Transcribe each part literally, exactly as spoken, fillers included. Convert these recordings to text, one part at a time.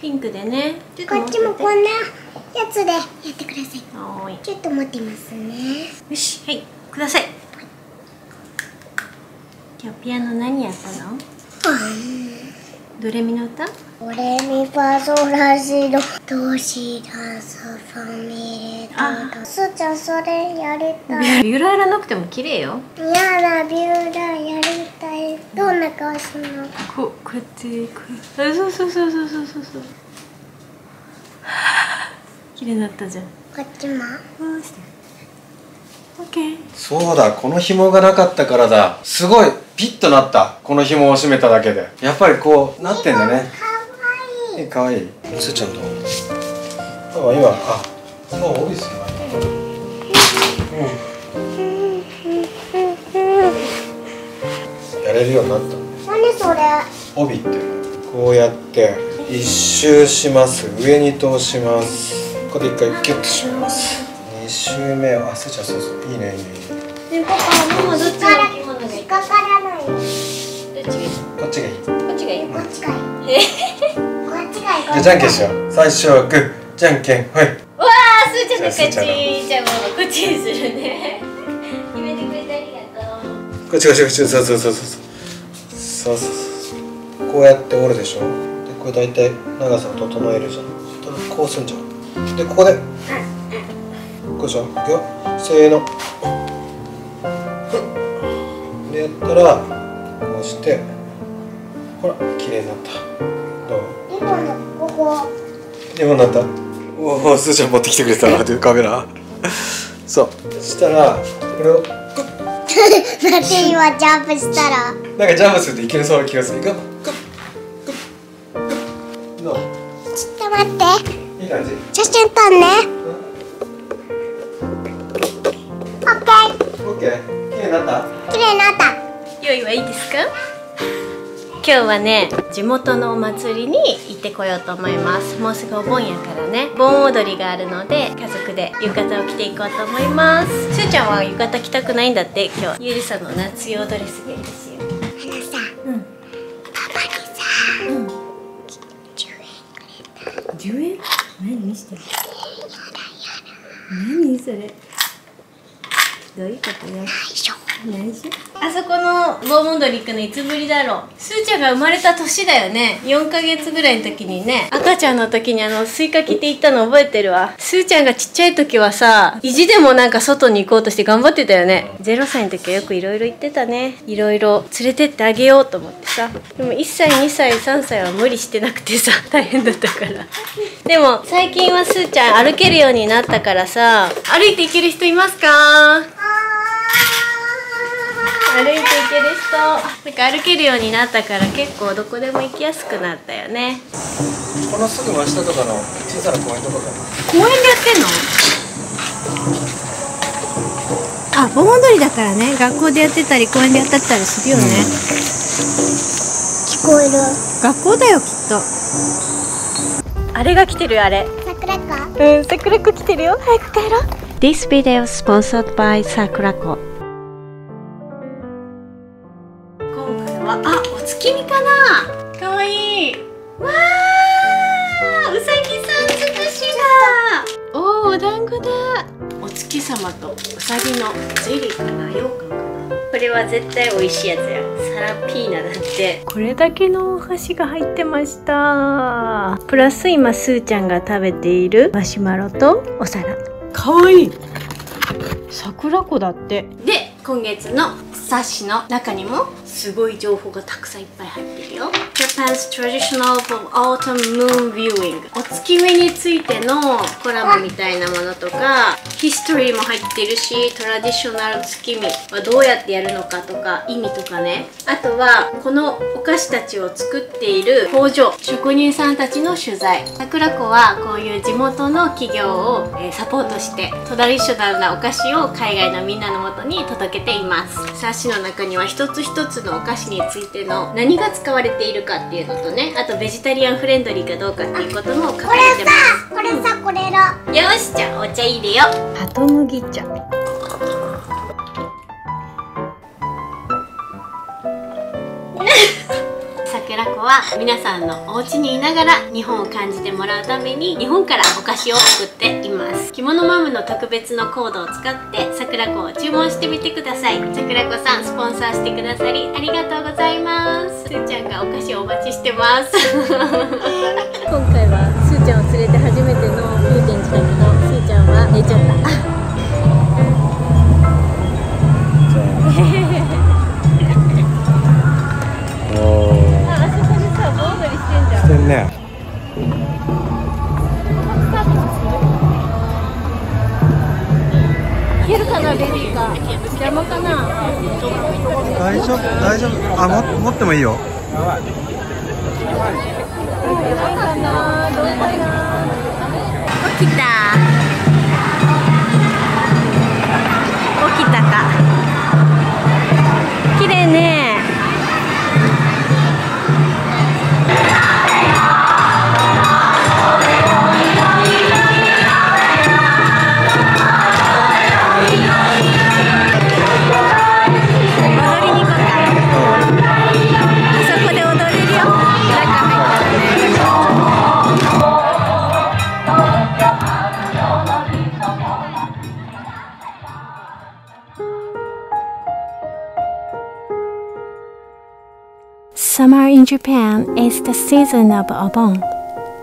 ピンクでね。ちょっとこっちもこんなやつでやってください。はい、ちょっと持ってますね。よし、はい、ください。今日ピアノ何やったの？ドレミの歌？ドレミファソラシドドシラソファミレドド。すーちゃんそれやりたい。ビューラーやらなくても綺麗よ。やだ、ビューラーやりたい。どんな顔するの？こうこうやってこう。あ、そうそうそうそうそうそうそう。綺麗になったじゃん。こっちも。うん、して。オッケー。そうだ、この紐がなかったからだ。すごい。ピッとなった。この紐を締めただけで、やっぱりこうなってんだね。可愛い。可愛い。すーちゃんと。あ、今、あ、今多いですね。うん。やれるようになった。何それ？帯ってこうやって一周します。上に通します。ここで一回キュッと締めます。二周目は、あ、すーちゃん、そうそう、いいね、いいね。ね、パパ、ママどっちがいい？引っかからない。どっちがいい？こっちがいい。こっちがいい。こっちがいい。こっちがいい。じゃあじゃんけんしよう。最初はグー、じゃんけんほい。うわあ、すーちゃんの勝ち。じゃあもうこっちにするね。決めてくれてありがとう。こっちこっちこっち、そうそうそうそうそうそうそう。こうやって折るでしょ。でこれだいたい長さを整えるじゃん。こうすんじゃん。でここで、こうでしょ。いくよ。せーの。やったらこうしてほら綺麗になった。どう？リボンのここリボンになった。おお、すーちゃん持ってきてくれたなというカメラそうそしたらこれをだって今ジャンプしたらなんかジャンプするといけそうな気がする。いくよ。どう？ちょっと待って、いい感じ。写真撮んね。オッケーオッケー。綺麗になった。綺麗になった。用意はいいですか？今日はね、地元のお祭りに行ってこようと思います。もうすぐお盆やからね、盆踊りがあるので家族で浴衣を着ていこうと思います。すーちゃんは浴衣着たくないんだって。今日ゆりさんの夏用ドレスがいいですよ。あのさ、うん、パパにさ、うん、じゅうえんくれた。じゅうえん？何してる？何それ、どういうことよ。あそこの盆踊り行くのいつぶりだろう。すーちゃんが生まれた年だよね。よんかげつぐらいの時にね、赤ちゃんの時にあのスイカ着て行ったの覚えてるわ。すーちゃんがちっちゃい時はさ、意地でもなんか外に行こうとして頑張ってたよね。ぜろさいの時はよくいろいろ行ってたね。いろいろ連れてってあげようと思ってさ、でもいっさいにさいさんさいは無理してなくてさ、大変だったからでも最近はすーちゃん歩けるようになったからさ、歩いて行ける人いますか？歩いていける人。なんか歩けるようになったから結構どこでも行きやすくなったよね。このすぐ真下とかの小さな公園とかかな。公園でやってんの？あ、盆踊りだからね、学校でやってたり公園でやってたりするよね、うん、聞こえる。学校だよきっと。あれが来てるよ、あれ桜子。うん、桜子来てるよ。早く帰ろう。 This video is sponsored by 桜子。あ、お月見かな。かわいい。わあ、うさぎさん尽くしだ。おお、お団子だ。お月様とうさぎのゼリーかな、羊羹かな。これは絶対美味しいやつや。サラピーナだって。これだけのお箸が入ってました。プラス今すーちゃんが食べているマシュマロとお皿。かわいい。桜子だって。で、今月の冊子の中にもすごい情報がたくさんいっぱい入ってるよ。Japan's Traditional Autumn Moon Viewing。 お月見についてのコラムみたいなものとか、ヒストリーも入ってるし、トラディショナル月見はどうやってやるのかとか意味とかね。あとはこのお菓子たちを作っている工場、職人さんたちの取材。桜子はこういう地元の企業をサポートしてトラディショナルなお菓子を海外のみんなのもとに届けています。冊子の中には一つ一つのお菓子についての何が使われているかっていうのとね、あとベジタリアンフレンドリーかどうかっていうことも書かれてます。これさ、これさ、これら。よし、じゃあお茶入れよ。ハト麦茶。桜子はは皆さんのお家にいながら日本を感じてもらうために日本からお菓子を送っています。着物マムの特別のコードを使って桜子を注文してみてください。桜子さんスポンサーしてくださりありがとうございます。すーちゃんがお菓子をお待ちしてます。今回はすーちゃんを連れて初めての風天寺だけど、すーちゃんは寝ちゃった。邪魔かな。大丈夫大丈夫。あ、も持ってもいいよ。やばい。やばいかな。どうかな。起きた。起きたか。綺麗ね。Summer in Japan is the season of Obon.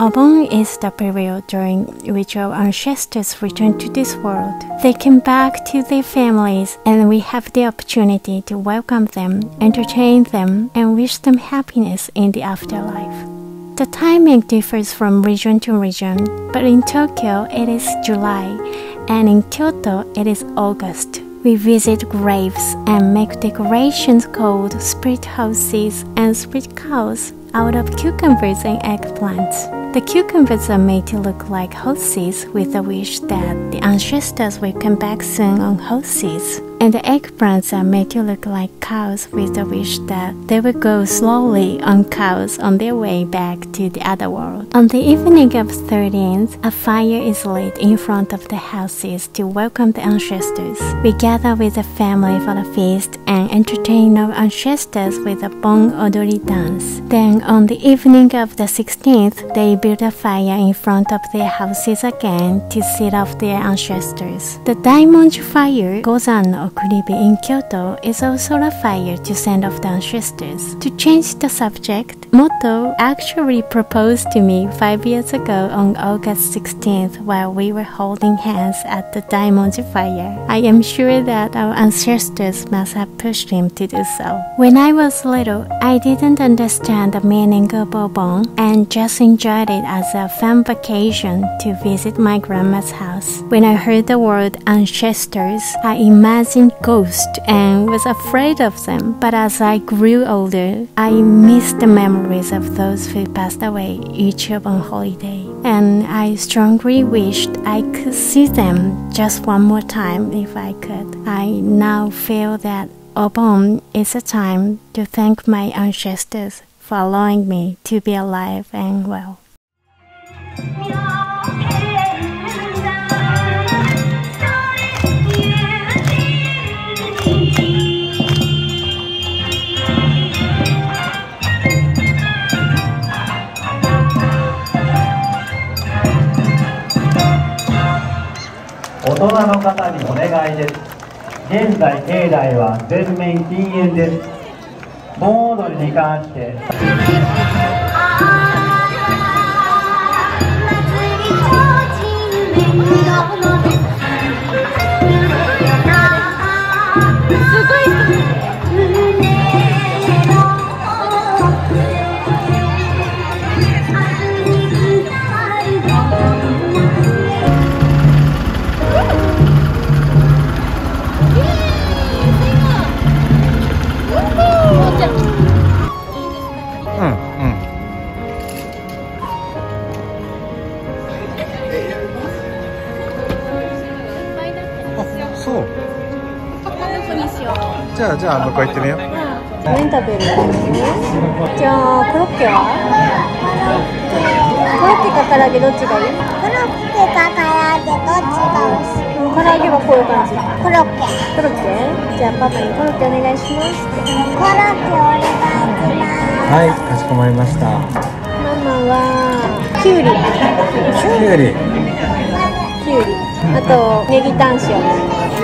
Obon is the period during which our ancestors returned to this world. They came back to their families, and we have the opportunity to welcome them, entertain them, and wish them happiness in the afterlife. The timing differs from region to region, but in Tokyo it is July, and in Kyoto it is August. We visit graves and make decorations called spirit houses and spirit cows out of cucumbers and eggplants. The cucumbers are made to look like houses with a wish that the ancestors will come back soon on houses. And the eggplants are made to look like cows with a wish that they will go slowly on cows on their way back to the other world. On the evening of thirteenth, a fire is lit in front of the houses to welcome the ancestors. We gather with the family for the feast and entertain our ancestors with a Bon Odori dance. Then on the evening of the sixteenth, they build a fire in front of their houses again to set off their ancestors. The Daimonji fire, Gozan no Okuribi in Kyoto, is also a fire to send off the ancestors. To change the subject, Moto actually proposed to me five years ago on August sixteenth while we were holding hands at the Daimonji fire. I am sure that our ancestors must have pushed him to do so. When I was little, I didn't understand the meaning of Obon and just enjoyed it as a fun vacation to visit my grandma's house. When I heard the word ancestors, I imagined ghosts and was afraid of them. But as I grew older, I missed the memories of those who passed away each Obon holiday. And I strongly wished I could see them just one more time if I could. I now feel that Obon is a time to thank my ancestors for allowing me to be alive and well. 大人の方にお願いです。現在境内は全面禁煙です。盆踊りに関して。じゃあじゃあ向こう行ってみよう。何食べる？じゃあコロッケは？コロッケか唐揚げどっちがいい？コロッケか唐揚げどっちが美味しい？唐揚げはこういう感じ。コロッケ。コロッケ？じゃあパパにコロッケお願いします。コロッケお願いします。はい、かしこまりました。ママはキュウリキュウリキュウリあとネギタン塩。